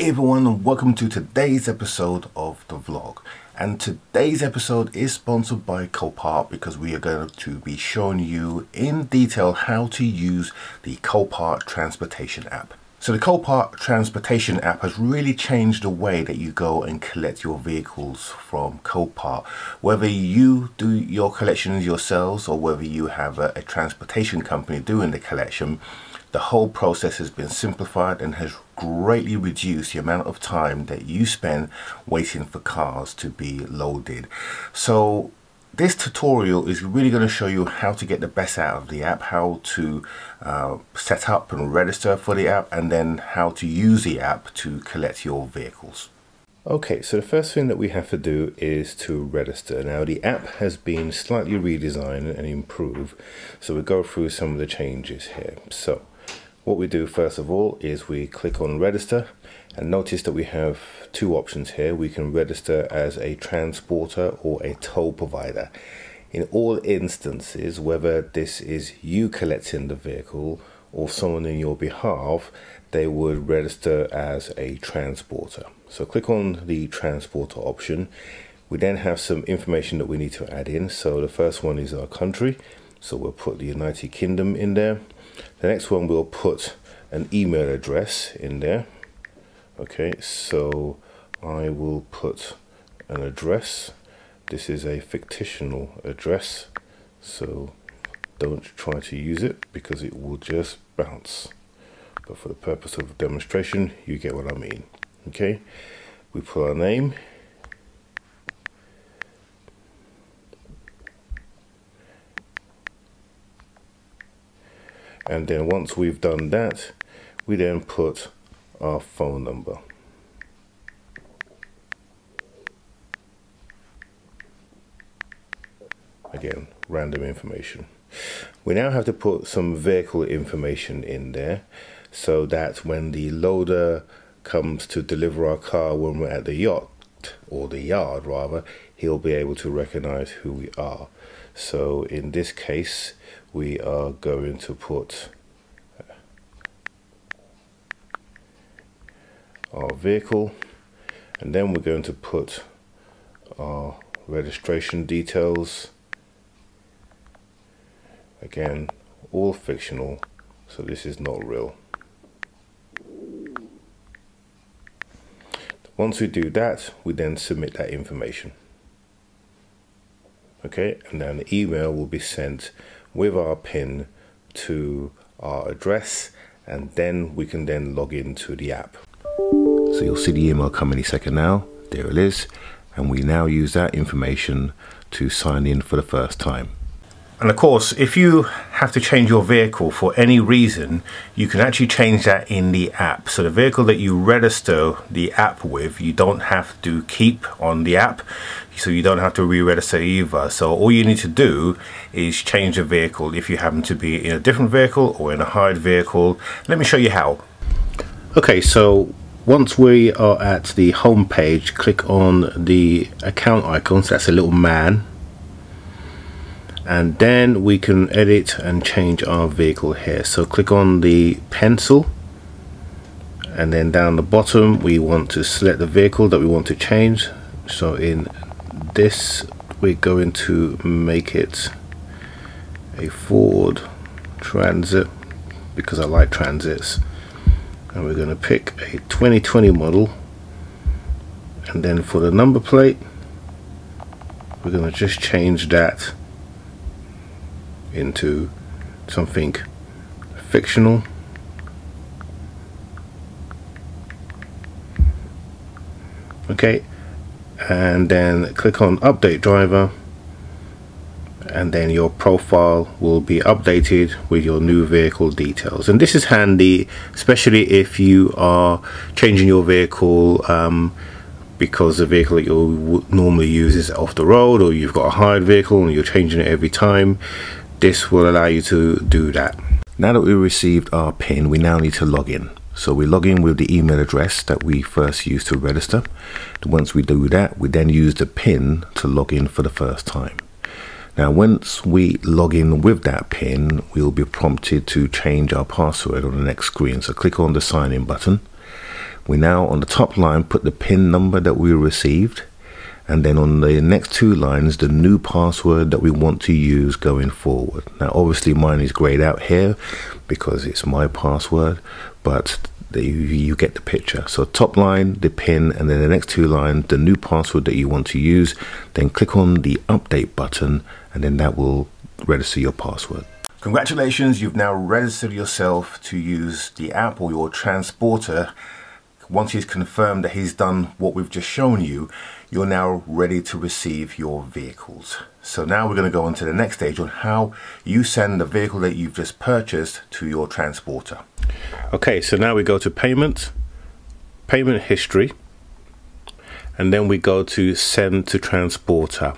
Hey everyone, and welcome to today's episode of the vlog. And today's episode is sponsored by Copart, because we are going to be showing you in detail how to use the Copart transportation app. So the Copart transportation app has really changed the way that you go and collect your vehicles from Copart. Whether you do your collections yourselves or whether you have a transportation company doing the collection, the whole process has been simplified and has greatly reduced the amount of time that you spend waiting for cars to be loaded. So this tutorial is really going to show you how to get the best out of the app, how to set up and register for the app, and then how to use the app to collect your vehicles. Okay, so the first thing that we have to do is to register. Now the app has been slightly redesigned and improved, so we'll go through some of the changes here. So what we do first of all is we click on register, and notice that we have two options here. We can register as a transporter or a toll provider. In all instances, whether this is you collecting the vehicle or someone in your behalf, they would register as a transporter. So click on the transporter option. We then have some information that we need to add in. So the first one is our country. So we'll put the United Kingdom in there. The next one, we'll put an email address in there. Okay, so I will put an address. This is a fictional address, so don't try to use it because it will just bounce. But for the purpose of demonstration, you get what I mean. Okay, we put our name. And then once we've done that, we then put our phone number. Again, random information. We now have to put some vehicle information in there, so that when the loader comes to deliver our car when we're at the yacht, or the yard rather, he'll be able to recognize who we are. So in this case, we are going to put our vehicle, and then we're going to put our registration details. Again, all fictional, so this is not real. Once we do that, we then submit that information. Okay, and then the email will be sent with our PIN to our address, and then we can then log into the app. So you'll see the email come any second now. There it is. And we now use that information to sign in for the first time. And of course, if you have to change your vehicle for any reason, you can actually change that in the app. So the vehicle that you register the app with, you don't have to keep on the app, so you don't have to re-register either. So all you need to do is change the vehicle if you happen to be in a different vehicle or in a hired vehicle. Let me show you how. Okay, so once we are at the home page, click on the account icon, so that's a little man. And then we can edit and change our vehicle here. So click on the pencil, and then down the bottom we want to select the vehicle that we want to change. So in this, we're going to make it a Ford Transit, because I like transits. And we're going to pick a 2020 model, and then for the number plate we're going to just change that into something fictional. Okay, and then click on update driver, and then your profile will be updated with your new vehicle details. And this is handy, especially if you are changing your vehicle because the vehicle that you'll normally use is off the road, or you've got a hired vehicle and you're changing it every time. This will allow you to do that. Now that we received our PIN, we now need to log in. So we log in with the email address that we first used to register. Once we do that, we then use the PIN to log in for the first time. Now once we log in with that PIN, we'll be prompted to change our password on the next screen. So click on the sign in button. We now on the top line put the PIN number that we received, and then on the next two lines the new password that we want to use going forward. Now obviously mine is grayed out here because it's my password, but you get the picture. So top line the PIN, and then the next two lines the new password that you want to use, then click on the update button, and then that will register your password. Congratulations, you've now registered yourself to use the app or your transporter. Once he's confirmed that he's done what we've just shown you, you're now ready to receive your vehicles. So now we're going to go on to the next stage on how you send the vehicle that you've just purchased to your transporter. Okay, so now we go to payment, payment history, and then we go to send to transporter.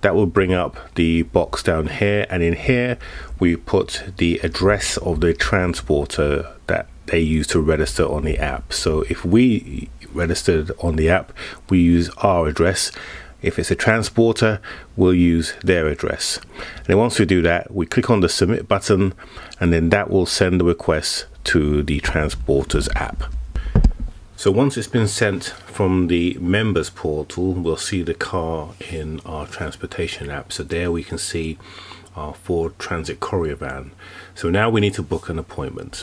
That will bring up the box down here, and in here we put the address of the transporter that they use to register on the app. So if we registered on the app, we use our address. If it's a transporter, we'll use their address. And then once we do that, we click on the submit button, and then that will send the request to the transporter's app. So once it's been sent from the members portal, we'll see the car in our transportation app. So there we can see our Ford Transit Courier van. So now we need to book an appointment.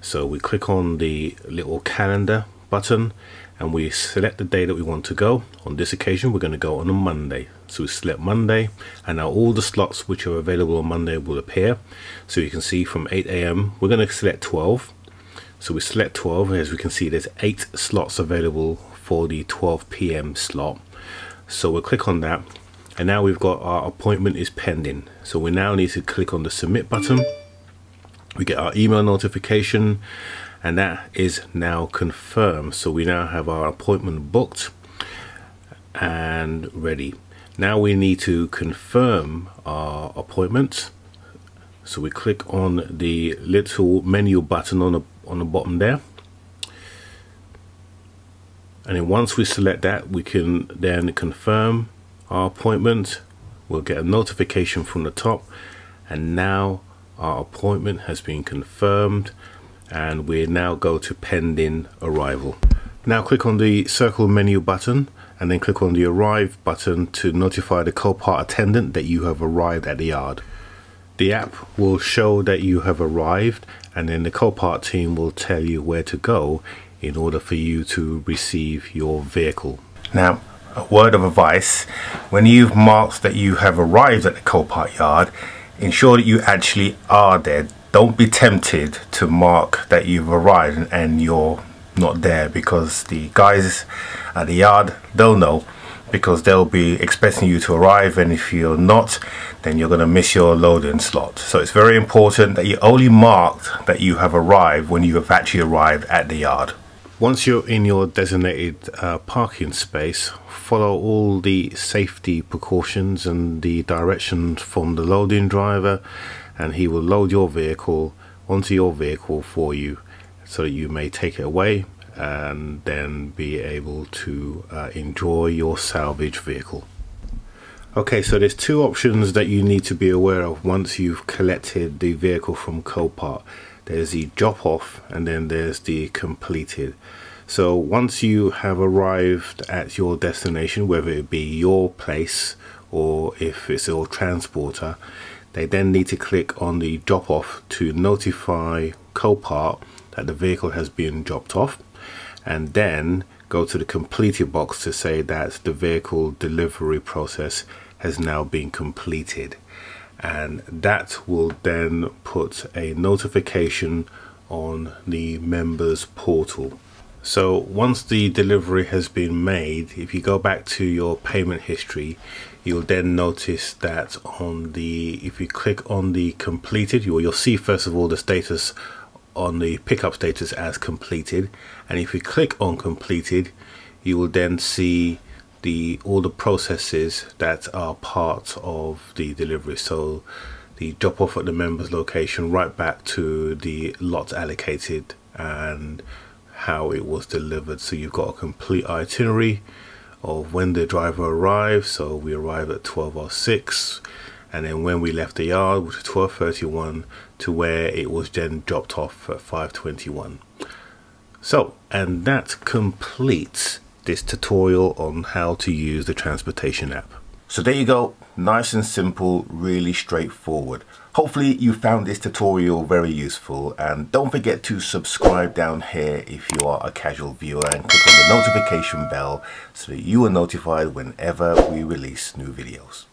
So we click on the little calendar button and we select the day that we want to go. On this occasion, we're going to go on a Monday. So we select Monday, and now all the slots which are available on Monday will appear. So you can see from 8 AM, we're going to select 12. So we select 12, as we can see there's 8 slots available for the 12 PM slot. So we'll click on that, and now we've got our appointment is pending. So we now need to click on the submit button. We get our email notification, and that is now confirmed. So we now have our appointment booked and ready. Now we need to confirm our appointment. So we click on the little menu button on the bottom there. And then once we select that, we can then confirm our appointment. We'll get a notification from the top, and now our appointment has been confirmed, and we now go to pending arrival. Now click on the circle menu button, and then click on the arrive button to notify the Copart attendant that you have arrived at the yard. The app will show that you have arrived, and then the Copart team will tell you where to go in order for you to receive your vehicle. Now, a word of advice: when you've marked that you have arrived at the Copart yard, ensure that you actually are there. Don't be tempted to mark that you've arrived and you're not there, because the guys at the yard, they'll know, because they'll be expecting you to arrive, and if you're not, then you're going to miss your loading slot. So it's very important that you only mark that you have arrived when you have actually arrived at the yard. Once you're in your designated parking space, follow all the safety precautions and the directions from the loading driver, and he will load your vehicle onto your vehicle for you, so that you may take it away and then be able to enjoy your salvage vehicle. Okay, so there's two options that you need to be aware of once you've collected the vehicle from Copart. There's the drop off, and then there's the completed. So once you have arrived at your destination, whether it be your place or if it's your transporter, they then need to click on the drop off to notify Copart that the vehicle has been dropped off, and then go to the completed box to say that the vehicle delivery process has now been completed, and that will then put a notification on the members portal. So once the delivery has been made, if you go back to your payment history, you'll then notice that on the, if you click on the completed, you'll see first of all the status on the pickup status as completed, and if you click on completed, you will then see all the processes that are part of the delivery. So the drop off at the member's location, right back to the lot allocated and how it was delivered. So you've got a complete itinerary of when the driver arrived. So we arrived at 12:06, and then when we left the yard, which was 12:31, to where it was then dropped off at 5:21. So, and that completes this tutorial on how to use the transportation app. So there you go, nice and simple, really straightforward. Hopefully you found this tutorial very useful, and don't forget to subscribe down here if you are a casual viewer, and click on the notification bell so that you are notified whenever we release new videos.